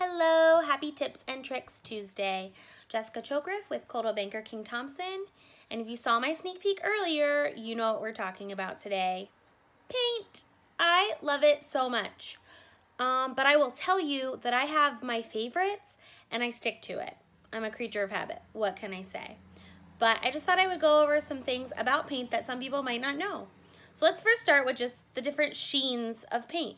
Hello, happy Tips and Tricks Tuesday. Jessica Chokriff with Coldwell Banker King Thompson. And if you saw my sneak peek earlier, you know what we're talking about today. Paint. I love it so much. But I will tell you that I have my favorites and I stick to it. I'm a creature of habit. What can I say? But I just thought I would go over some things about paint that some people might not know. So let's first start with just the different sheens of paint.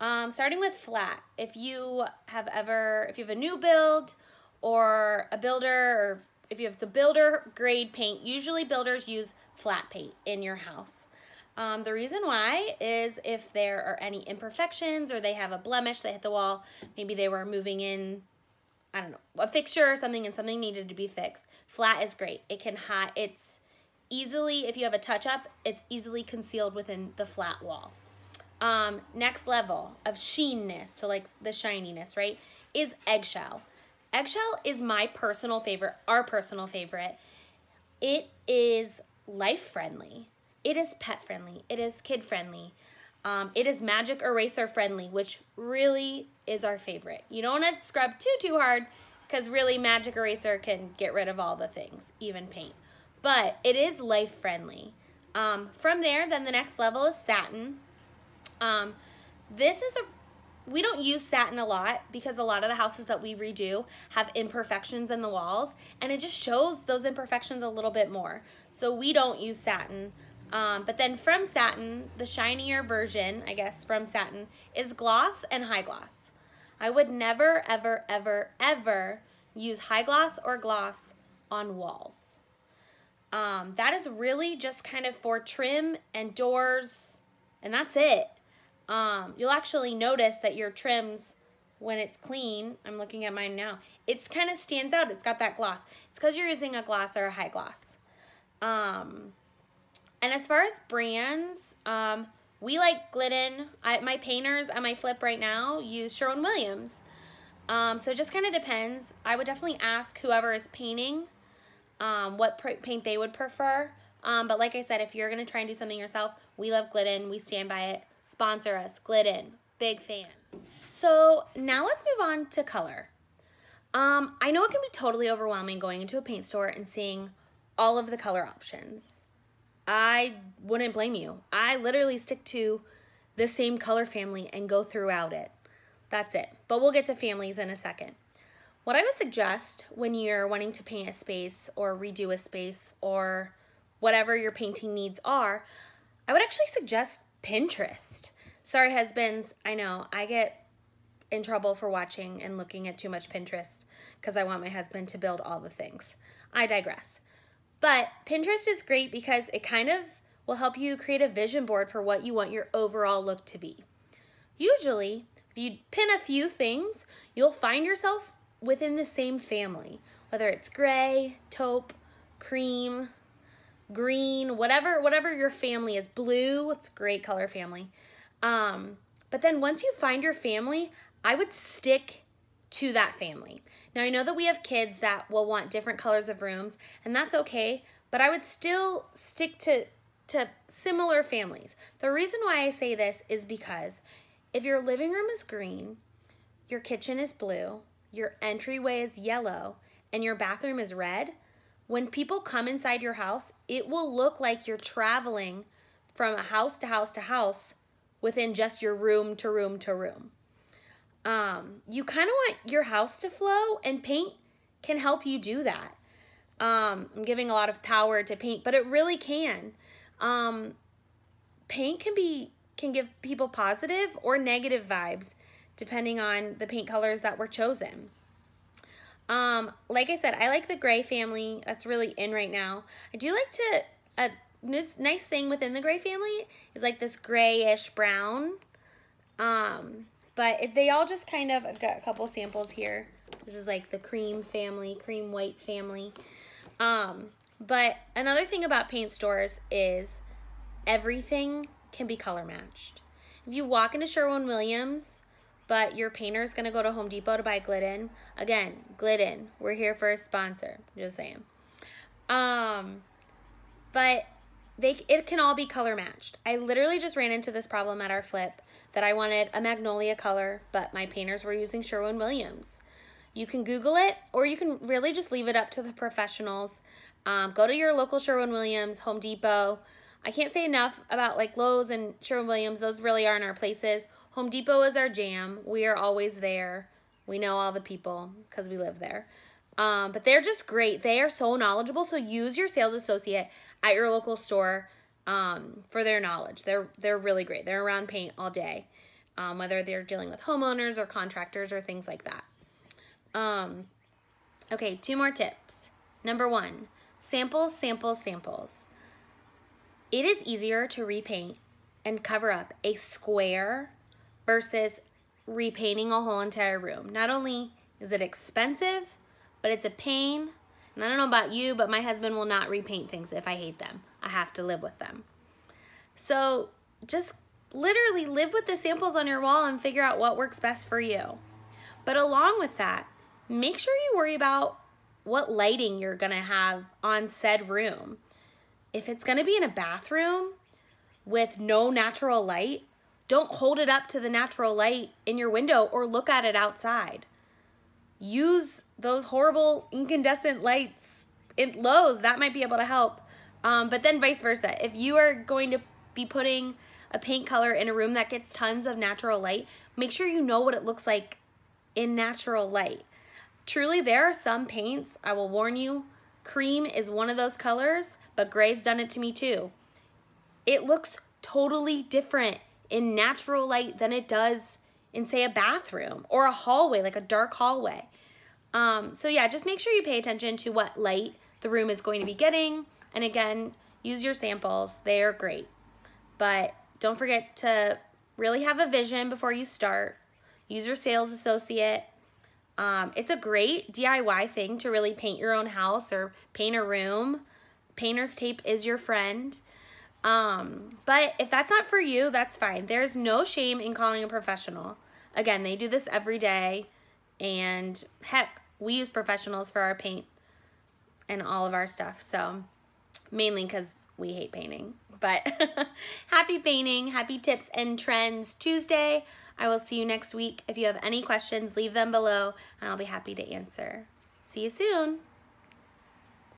Starting with flat. If you have a new build or a builder, or if you have to builder grade paint, usually builders use flat paint in your house. The reason why is if there are any imperfections or they have a blemish that hit the wall, maybe they were moving in, I don't know, a fixture or something and something needed to be fixed. Flat is great. It can hide, it's easily, if you have a touch up, it's easily concealed within the flat wall. Next level of sheenness, so like the shininess, right, is eggshell. Eggshell is my personal favorite, our personal favorite. It is life friendly. It is pet friendly. It is kid friendly. It is magic eraser friendly, which really is our favorite. You don't want to scrub too hard because really magic eraser can get rid of all the things, even paint. But it is life friendly. From there, then the next level is satin. We don't use satin a lot because a lot of the houses that we redo have imperfections in the walls, and it just shows those imperfections a little bit more. So we don't use satin. But then from satin, the shinier version, I guess, from satin is gloss and high gloss. I would never, ever, ever, ever use high gloss or gloss on walls. That is really just kind of for trim and doors, and that's it. You'll actually notice that your trims, when it's clean, I'm looking at mine now, it's kind of stands out. It's got that gloss. It's because you're using a gloss or a high gloss. And as far as brands, we like Glidden. My painters at my flip right now use Sherwin-Williams. So it just kind of depends. I would definitely ask whoever is painting what paint they would prefer. But like I said, if you're going to try and do something yourself, we love Glidden. We stand by it. Sponsor us, Glidden. Big fan. So now let's move on to color. I know it can be totally overwhelming going into a paint store and seeing all of the color options. I wouldn't blame you. I literally stick to the same color family and go throughout it. That's it. But we'll get to families in a second. What I would suggest when you're wanting to paint a space or redo a space or whatever your painting needs are, I would actually suggest Pinterest. Sorry, husbands. I know I get in trouble for watching and looking at too much Pinterest because I want my husband to build all the things. I digress. But Pinterest is great because it kind of will help you create a vision board for what you want your overall look to be. Usually, if you pin a few things, you'll find yourself within the same family, whether it's gray, taupe, cream, green, whatever your family is. Blue, it's a great color family. But then once you find your family, I would stick to that family. Now I know that we have kids that will want different colors of rooms, and that's okay, but I would still stick to similar families. The reason why I say this is because if your living room is green, your kitchen is blue, your entryway is yellow, and your bathroom is red, when people come inside your house, it will look like you're traveling from house to house to house within just your room to room to room. You kind of want your house to flow, and paint can help you do that. I'm giving a lot of power to paint, but it really can. Paint can give people positive or negative vibes depending on the paint colors that were chosen. Like I said, I like the gray family. That's really in right now. I do like a nice thing within the gray family is like this grayish brown. But they all just kind of, I've got a couple samples here. This is like the cream family, cream white family. But another thing about paint stores is everything can be color matched. If you walk into Sherwin-Williams, but your painter is going to go to Home Depot to buy Glidden. Again, Glidden, we're here for a sponsor. Just saying. But It can all be color matched. I literally just ran into this problem at our flip that I wanted a magnolia color, but my painters were using Sherwin-Williams. You can Google it, or you can really just leave it up to the professionals. Go to your local Sherwin-Williams, Home Depot. I can't say enough about like Lowe's and Sherwin-Williams. Those really aren't our places. Home Depot is our jam. We are always there. We know all the people because we live there. But they're just great. They are so knowledgeable. So use your sales associate at your local store for their knowledge. They're really great. They're around paint all day, whether they're dealing with homeowners or contractors or things like that. Okay, 2 more tips. Number 1, samples, samples, samples. It is easier to repaint and cover up a square versus repainting a whole entire room. Not only is it expensive, but it's a pain, and I don't know about you, but my husband will not repaint things if I hate them. I have to live with them. So just literally live with the samples on your wall and figure out what works best for you. But along with that, make sure you worry about what lighting you're gonna have on said room. If it's gonna be in a bathroom with no natural light, don't hold it up to the natural light in your window or look at it outside. Use those horrible incandescent lights in Lowe's. That might be able to help. But then vice versa. If you are going to be putting a paint color in a room that gets tons of natural light, make sure you know what it looks like in natural light. Truly, there are some paints, I will warn you, cream is one of those colors, but gray's done it to me too. It looks totally different in natural light than it does in, say, a bathroom or a hallway, like a dark hallway. So yeah, just make sure you pay attention to what light the room is going to be getting. And again, use your samples. They're great. But don't forget to really have a vision before you start. Use your sales associate. It's a great DIY thing to really paint your own house or paint a room. Painter's tape is your friend. But if that's not for you, that's fine. There's no shame in calling a professional. Again, they do this every day. And heck, we use professionals for our paint and all of our stuff. So mainly because we hate painting. But happy painting, happy tips and trends Tuesday. I will see you next week. If you have any questions, leave them below and I'll be happy to answer. See you soon.